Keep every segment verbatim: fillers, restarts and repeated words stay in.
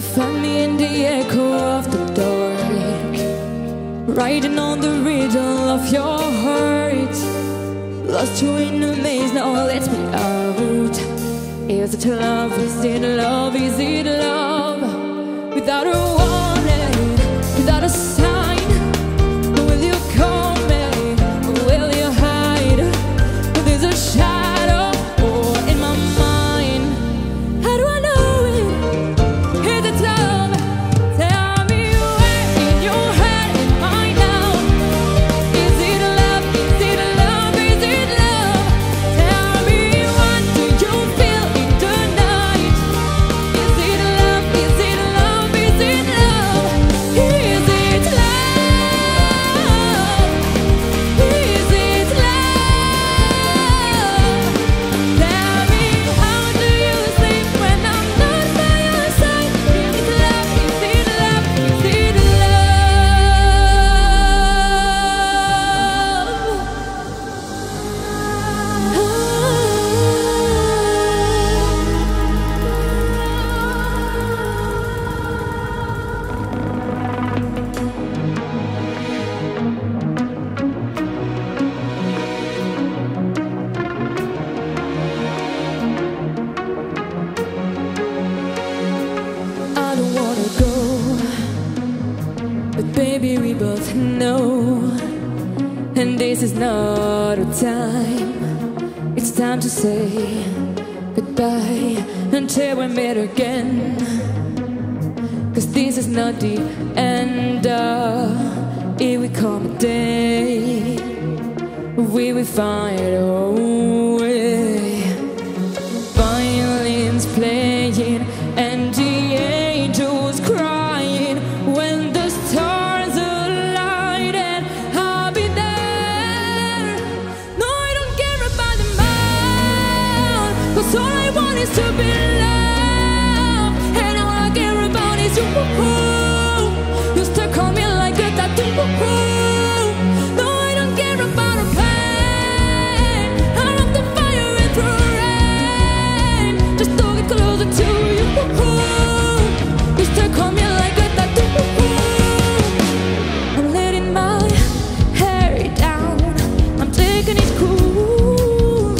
You'll find me in the echo of the dark, riding on the riddle of your heart. Lost you in the maze, now let me out. Is it love, is it love, is it love? Without a warning, without a sign, will you call me, or will you hide? There's a shadow in my mind. How do I know it? Is it love? Tell me where in your head and mine now. Is it love, is it love, is it love? Tell me what do you feel in the night? Is it love, is it love, is it love? Is it love? Is it love? Tell me how do you sleep when I'm not by your side? Is it love, is it love, is it love? I don't wanna go, but baby, we both know, and this is not a time. It's time to say goodbye until we meet again, 'cause this is not the end. Uh, it will come a day, we will find our own way. Violins playing and the angels crying. When the stars are lighted, I'll be there. No, I don't care about the moon, 'cause all I want is to be loved, and all I care about is you. You still call me like a tattoo. No, I don't care about a plan. I love the fire and the rain, just to get closer to you. You still call me like a tattoo. I'm letting my hair down, I'm taking it cool.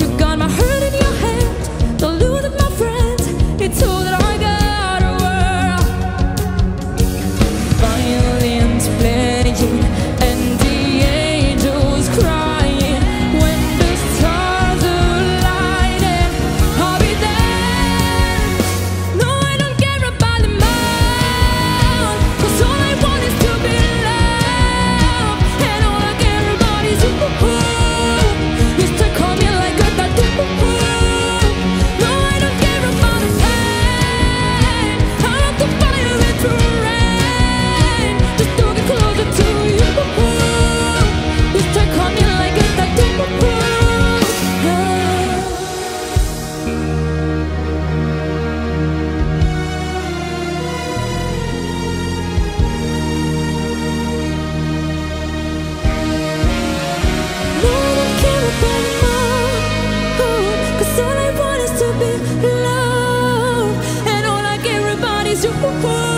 You got my heart in your hand, don't lose it, my friend. It's all that I got. Violins playing and the angels crying. When the stars are lighted, I'll be there. No, I don't care about the moon, 'cause all I want is to be loved, and all I care about is you. You still call me like a tattoo. No, I don't care about the pain. I love the fire and the rain, just to get closer to you. You still call me like a tattoo. No, I don't care about love, 'cause all I want is to be loved, and all I care about is you.